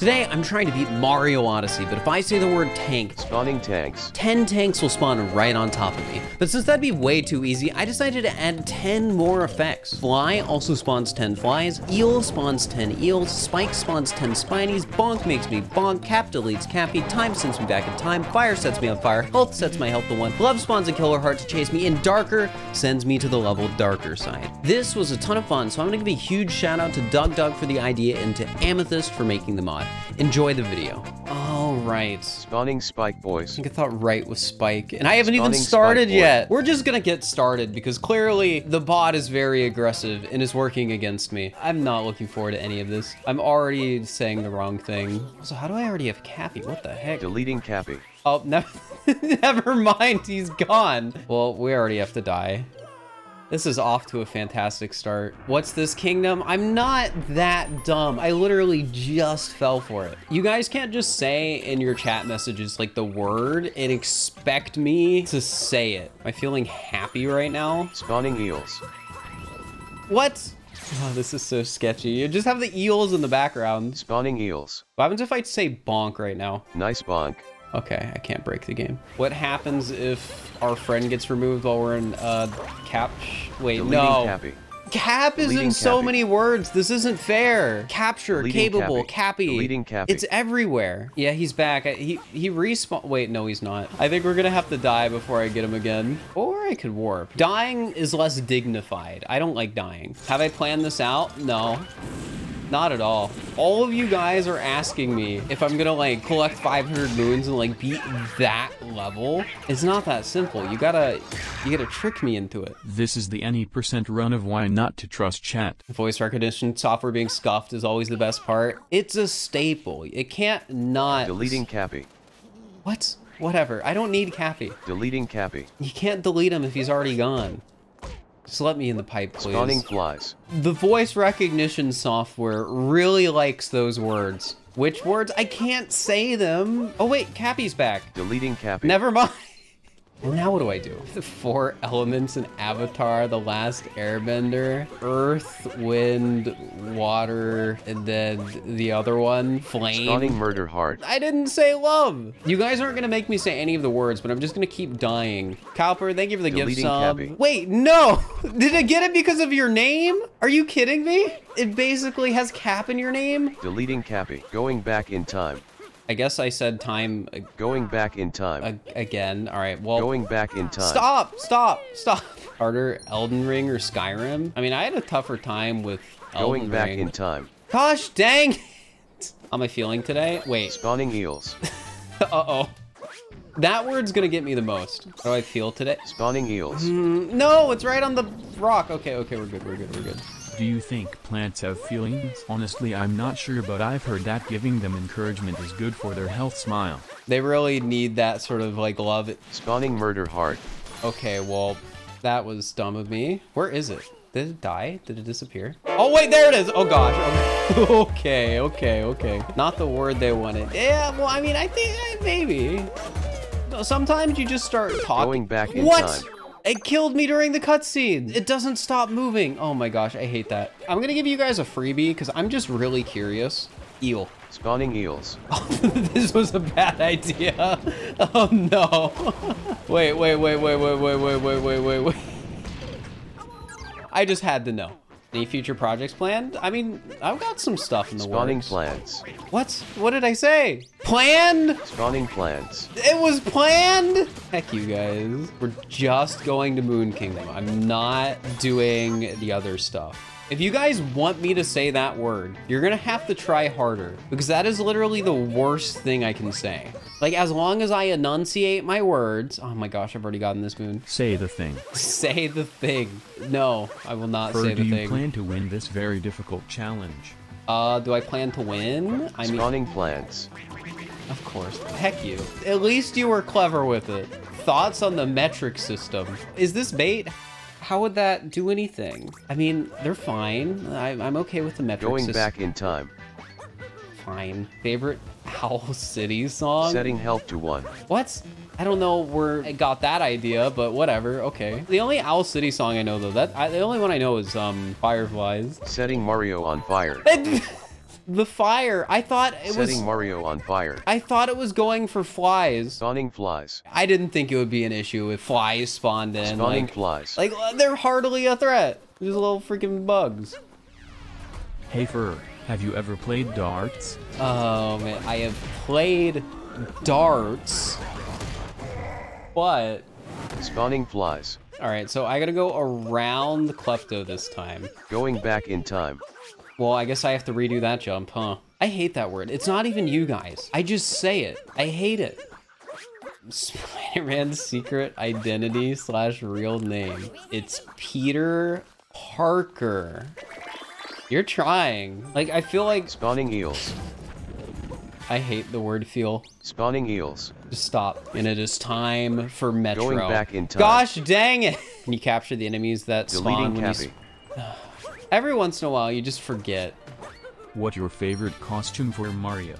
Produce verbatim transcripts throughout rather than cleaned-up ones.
Today, I'm trying to beat Mario Odyssey, but if I say the word tank, spawning tanks, ten tanks will spawn right on top of me. But since that'd be way too easy, I decided to add ten more effects. Fly also spawns ten flies, eel spawns ten eels, spike spawns ten spinies, bonk makes me bonk, cap deletes Cappy, time sends me back in time, fire sets me on fire, health sets my health to one, love spawns a killer heart to chase me, and darker sends me to the level darker side. This was a ton of fun, so I'm gonna give a huge shout out to DougDoug for the idea and to Amethyst for making the mod. Enjoy the video. All right. Spawning Spike Boys. I think I thought right was Spike, and I haven't Spawning even started yet. We're just gonna get started because clearly the bot is very aggressive and is working against me. I'm not looking forward to any of this. I'm already saying the wrong thing. So how do I already have Cappy? What the heck? Deleting Cappy. Oh, never, never mind, he's gone. Well, we already have to die. This is off to a fantastic start. What's this kingdom? I'm not that dumb. I literally just fell for it. You guys can't just say in your chat messages like the word and expect me to say it. Am I feeling happy right now? Spawning eels. What? Oh, this is so sketchy. You just have the eels in the background. Spawning eels. What happens if I say bonk right now? Nice bonk. Okay, I can't break the game. What happens if our friend gets removed while we're in uh, cap? Wait, deleting no. Cappy. Cap is deleting in so Cappy. Many words. This isn't fair. Capture, deleting capable, Cappy. Cappy. It's everywhere. Yeah, he's back. I, he he respawn. Wait, no, he's not. I think we're gonna have to die before I get him again. Or I could warp. Dying is less dignified. I don't like dying. Have I planned this out? No. Not at all. All of you guys are asking me if I'm gonna like collect five hundred moons and like beat that level. It's not that simple. You gotta, you gotta trick me into it. This is the any percent run of why not to trust chat. Voice recognition software being scuffed is always the best part. It's a staple. It can't not. Deleting Cappy. What? Whatever. I don't need Cappy. Deleting Cappy. You can't delete him if he's already gone. Just let me in the pipe, please. Spawning flies. The voice recognition software really likes those words. Which words? I can't say them. Oh wait, Cappy's back. Deleting Cappy. Never mind. And now what do I do? The four elements in Avatar, The Last Airbender, earth, wind, water, and then the other one, flame. Spawning murder heart. I didn't say love. You guys aren't gonna make me say any of the words, but I'm just gonna keep dying. Cowper, thank you for the deleting gift sub. Cappy. Wait, no. Did I get it because of your name? Are you kidding me? It basically has Cap in your name. Deleting Cappy, going back in time. I guess I said time. Uh, going back in time. Uh, again, all right, well. Going back in time. Stop, stop, stop. Harder Elden Ring or Skyrim? I mean, I had a tougher time with Elden Ring. Going back in time. Gosh dang it. How am I feeling today? Wait. Spawning eels. Uh-oh. That word's gonna get me the most. How do I feel today? Spawning eels. Mm, no, it's right on the rock. Okay, okay, we're good, we're good, we're good. Do you think plants have feelings? Honestly, I'm not sure, but I've heard that giving them encouragement is good for their health. Smile. They really need that sort of like love. Spawning murder heart. Okay, well, that was dumb of me. Where is it? Did it die? Did it disappear? Oh wait, there it is. Oh gosh. Okay, okay, okay. Not the word they wanted. Yeah, well, I mean, I think maybe. Sometimes you just start talking. Going back in what? Time. It killed me during the cutscene. It doesn't stop moving. Oh my gosh, I hate that. I'm gonna give you guys a freebie because I'm just really curious. Eel. Spawning eels. This was a bad idea. Oh no. Wait, wait, wait, wait, wait, wait, wait, wait, wait, wait, wait. I just had to know. Any future projects planned? I mean, I've got some stuff in the Spawning works. Plans. What? What did I say? Planned? Spawning plans. It was planned? Heck you guys. We're just going to Moon Kingdom. I'm not doing the other stuff. If you guys want me to say that word, you're gonna have to try harder because that is literally the worst thing I can say. Like as long as I enunciate my words, oh my gosh, I've already gotten this moon. Say the thing. Say the thing. No, I will not Fur, say the thing. Do you plan to win this very difficult challenge? Uh, do I plan to win? I mean, spawning plants. Of course, heck you. At least you were clever with it. Thoughts on the metric system. Is this bait? How would that do anything? I mean, they're fine. I, I'm okay with the metric Going system. Back in time. Fine. Favorite Owl City song? Setting health to one. What? I don't know where I got that idea, but whatever. Okay. The only Owl City song I know, though, that I, the only one I know is um Fireflies. Setting Mario on fire. The fire. I thought it was setting Mario on fire. I thought it was going for flies. Spawning flies. I didn't think it would be an issue if flies spawned in. Spawning like, flies. Like they're hardly a threat. These little freaking bugs. Hey Fir, have you ever played darts? Oh man, I have played darts, but spawning flies. All right, so I gotta go around the klepto this time. Going back in time. Well, I guess I have to redo that jump, huh? I hate that word. It's not even you guys. I just say it. I hate it. Spider-Man's secret identity slash real name. It's Peter Parker. You're trying. Like, I feel like... Spawning eels. I hate the word feel. Spawning eels. Just stop. And it is time for Metro. Going back in time. Gosh dang it! Can you capture the enemies that Deleting spawn when Cappy. You... Every once in a while, you just forget. What's your favorite costume for Mario?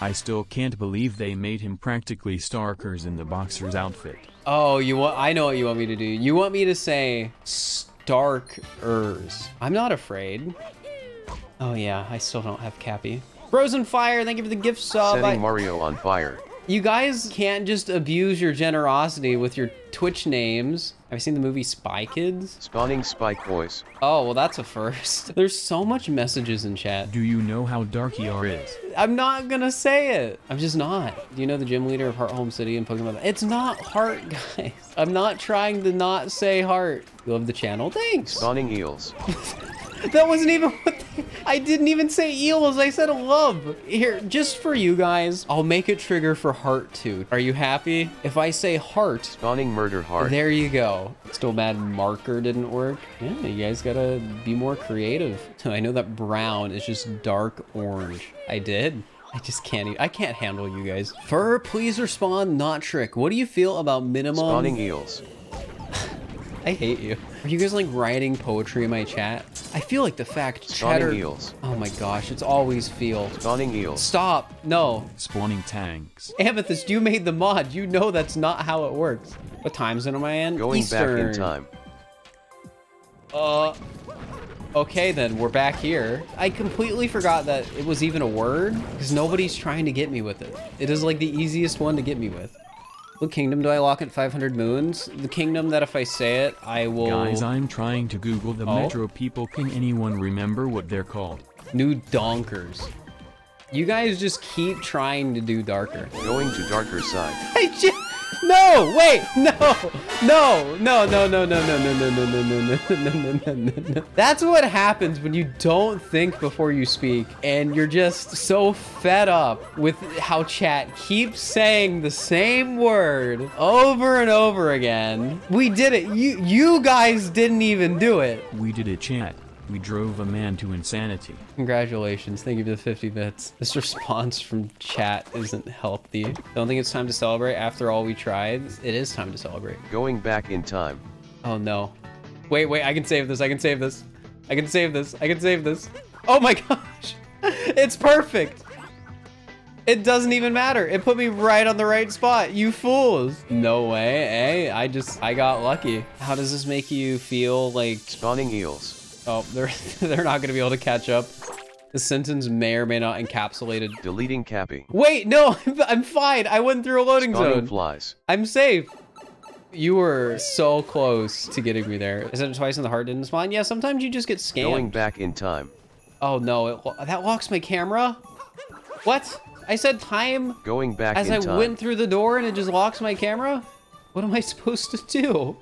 I still can't believe they made him practically Starkers in the boxer's outfit. Oh, you want? I know what you want me to do. You want me to say Starkers. I'm not afraid. Oh yeah, I still don't have Cappy. Frozen Fire, thank you for the gift sub. Setting I Mario on fire. You guys can't just abuse your generosity with your Twitch names. Have you seen the movie Spy Kids? Spawning Spike Boys. Oh, well, that's a first. There's so much messages in chat. Do you know how dark E R is? I'm not gonna say it. I'm just not. Do you know the gym leader of Heart Home City and Pokemon? It's not Heart, guys. I'm not trying to not say Heart. You love the channel. Thanks. Spawning eels. That wasn't even what the, I didn't even say eels, I said love. Here, just for you guys, I'll make a trigger for heart too. Are you happy? If I say heart. Spawning murder heart. There you go. Still mad marker didn't work. Yeah, you guys gotta be more creative. I know that brown is just dark orange. I did. I just can't eat. I can't handle you guys. Fir, please respond, not trick. What do you feel about minimum? Spawning eels. I hate you. Are you guys like writing poetry in my chat? I feel like the fact Spawning cheddar- eels. Oh my gosh, it's always feel. Spawning eels. Stop, no. Spawning tanks. Amethyst, you made the mod. You know that's not how it works. What time zone am I in? Going Eastern. Back in time. Uh, okay then, we're back here. I completely forgot that it was even a word because nobody's trying to get me with it. It is like the easiest one to get me with. What kingdom do I lock at five hundred moons? The kingdom that if I say it, I will... Guys, I'm trying to Google the oh? Metro people. Can anyone remember what they're called? New Donkers. You guys just keep trying to do darker. Going to darker side. I just... No, wait, no, no, no, no, no, no, no, no, no, no, no, no, no, no, no, no. That's what happens when you don't think before you speak and you're just so fed up with how chat keeps saying the same word over and over again. We did it. You you guys didn't even do it. We did it, chat. We drove a man to insanity. Congratulations, thank you for the fifty bits. This response from chat isn't healthy. I don't think it's time to celebrate. After all we tried, it is time to celebrate. Going back in time. Oh no. Wait, wait, I can save this, I can save this. I can save this, I can save this. Oh my gosh, it's perfect. It doesn't even matter. It put me right on the right spot. You fools. No way, eh? I just, I got lucky. How does this make you feel like... Spawning eels. Oh, they're they're not gonna be able to catch up. The sentence may or may not encapsulate it. Deleting Cappy. Wait, no, I'm fine. I went through a loading Spawning zone. Flies. I'm safe. You were so close to getting me there. I said it twice and the heart didn't spawn. Yeah, sometimes you just get scammed. Going back in time. Oh no, it, that locks my camera. What? I said time. Going back in time. As I went through the door and it just locks my camera? What am I supposed to do?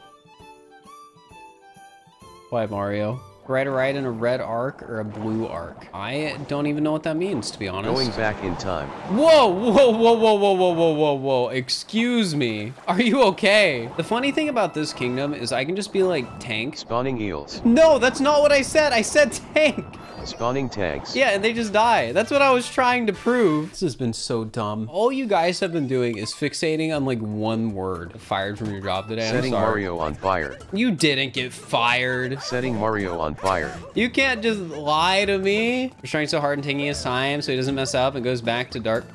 Why, Mario? Right or right in a red arc or a blue arc. I don't even know what that means, to be honest. Going back in time. Whoa, whoa, whoa, whoa, whoa, whoa, whoa, whoa, whoa. Excuse me. Are you okay? The funny thing about this kingdom is I can just be like Tank. Spawning eels. No, that's not what I said. I said Tank. Spawning tanks. Yeah, and they just die. That's what I was trying to prove. This has been so dumb. All you guys have been doing is fixating on like one word. Fired from your job today. Setting Mario on fire. You didn't get fired. Setting Mario on fire. Fire. You can't just lie to me. We're trying so hard and taking his time so he doesn't mess up and goes back to dark.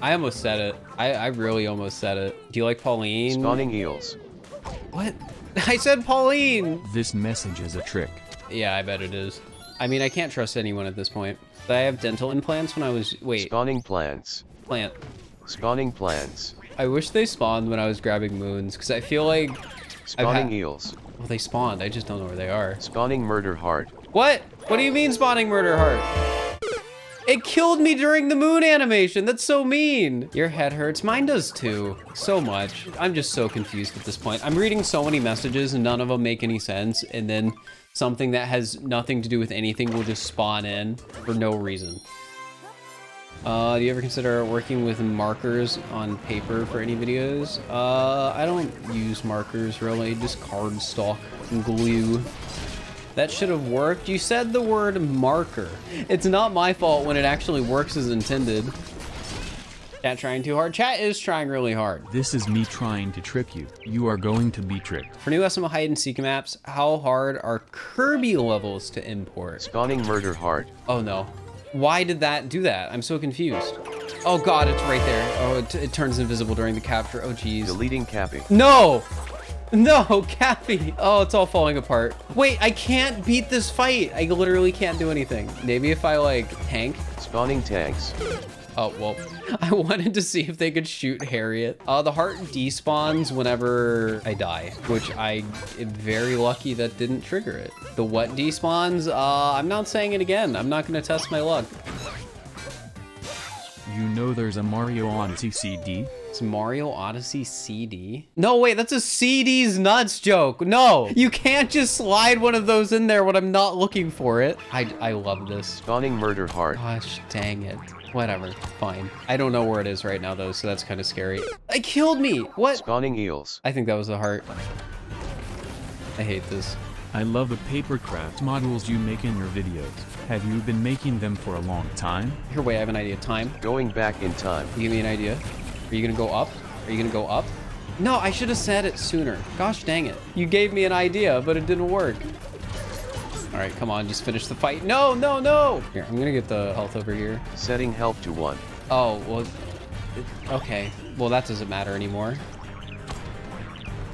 I almost said it. I, I really almost said it. Do you like Pauline? Spawning eels. What? I said Pauline. This message is a trick. Yeah, I bet it is. I mean, I can't trust anyone at this point. Did I have dental implants when I was... Wait. Spawning plants. Plant. Spawning plants. I wish they spawned when I was grabbing moons, because I feel like... Spawning eels. Well, they spawned. I just don't know where they are. Spawning murder heart. What? What do you mean spawning murder heart? It killed me during the moon animation. That's so mean. Your head hurts. Mine does too. So much. I'm just so confused at this point. I'm reading so many messages and none of them make any sense. And then something that has nothing to do with anything will just spawn in for no reason. Uh, do you ever consider working with markers on paper for any videos? Uh, I don't use markers really, just cardstock and glue. That should have worked. You said the word marker. It's not my fault when it actually works as intended. Chat trying too hard. Chat is trying really hard. This is me trying to trick you. You are going to be tricked. For new S M O hide and seek maps, how hard are Kirby levels to import? Spawning murder hard. Oh no. Why did that do that? I'm so confused. Oh God, it's right there. Oh, it, it turns invisible during the capture. Oh geez. Deleting Cappy. No! No, Cappy! Oh, it's all falling apart. Wait, I can't beat this fight. I literally can't do anything. Maybe if I, like, tank? Spawning tanks. Oh, well, I wanted to see if they could shoot Harriet. Uh, the heart despawns whenever I die, which I am very lucky that didn't trigger it. The what despawns? Uh, I'm not saying it again. I'm not gonna test my luck. You know there's a Mario Odyssey C D? It's Mario Odyssey C D? No, wait, that's a C D's nuts joke. No, you can't just slide one of those in there when I'm not looking for it. I, I love this. Spawning murder heart. Gosh, dang it. Whatever, fine. I don't know where it is right now though, so that's kind of scary. It killed me, what? Spawning eels. I think that was the heart. I hate this. I love the paper craft models you make in your videos. Have you been making them for a long time? Here, wait, I have an idea. Time. Going back in time. You give me an idea. Are you gonna go up? Are you gonna go up? No, I should have said it sooner. Gosh dang it. You gave me an idea, but it didn't work. All right, come on, just finish the fight. No, no, no! Here, I'm gonna get the health over here. Setting health to one. Oh, well, okay. Well, that doesn't matter anymore.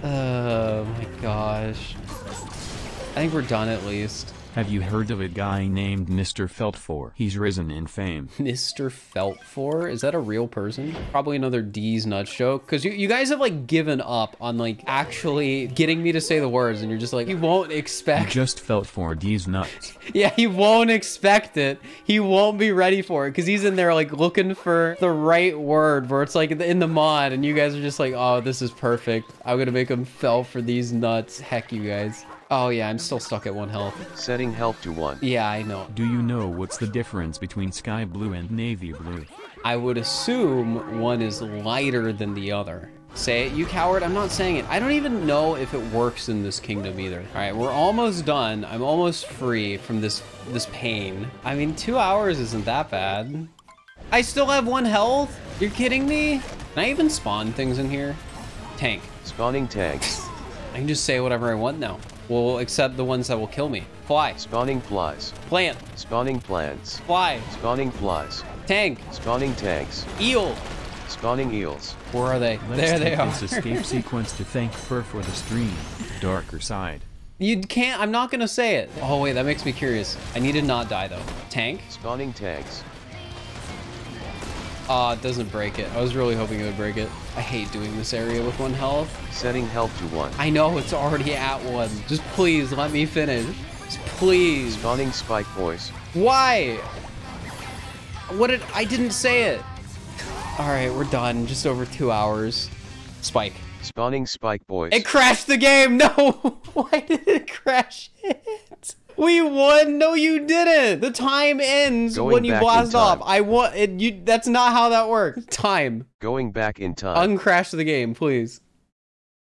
Oh my gosh. I think we're done at least. Have you heard of a guy named Mister Feltfor? He's risen in fame. Mister Feltfor? Is that a real person? Probably another D's nuts joke. Because you, you guys have like given up on like actually getting me to say the words and you're just like, you won't expect. Just Feltfor D's nuts. Yeah, he won't expect it. He won't be ready for it because he's in there like looking for the right word where it's like in the mod and you guys are just like, oh, this is perfect. I'm going to make him fell for these nuts. Heck, you guys. Oh yeah, I'm still stuck at one health. Setting health to one. Yeah, I know. Do you know what's the difference between sky blue and navy blue? I would assume one is lighter than the other. Say it, you coward. I'm not saying it. I don't even know if it works in this kingdom either. All right, we're almost done. I'm almost free from this this pain. I mean, two hours isn't that bad. I still have one health? You're kidding me? Can I even spawn things in here? Tank. Spawning tanks. I can just say whatever I want now. Well, except the ones that will kill me. Fly. Spawning flies. Plant. Spawning plants. Fly. Spawning flies. Tank. Spawning tanks. Eel. Spawning eels. Where are they? Let's there they are. Let's take this escape sequence to thank Fir for the stream. Darker side. You can't, I'm not gonna say it. Oh wait, that makes me curious. I need to not die though. Tank. Spawning tanks. Ah, uh, it doesn't break it. I was really hoping it would break it. I hate doing this area with one health. Setting health to one. I know, it's already at one. Just please let me finish. Just please. Spawning spike boys. Why? What did, I didn't say it. All right, we're done. Just over two hours. Spike. Spawning spike boys. It crashed the game. No, why did it crash it? We won. No, you didn't. The time ends going when you blast off. I won. It, you, that's not how that works. Time. Going back in time. Uncrash the game, please.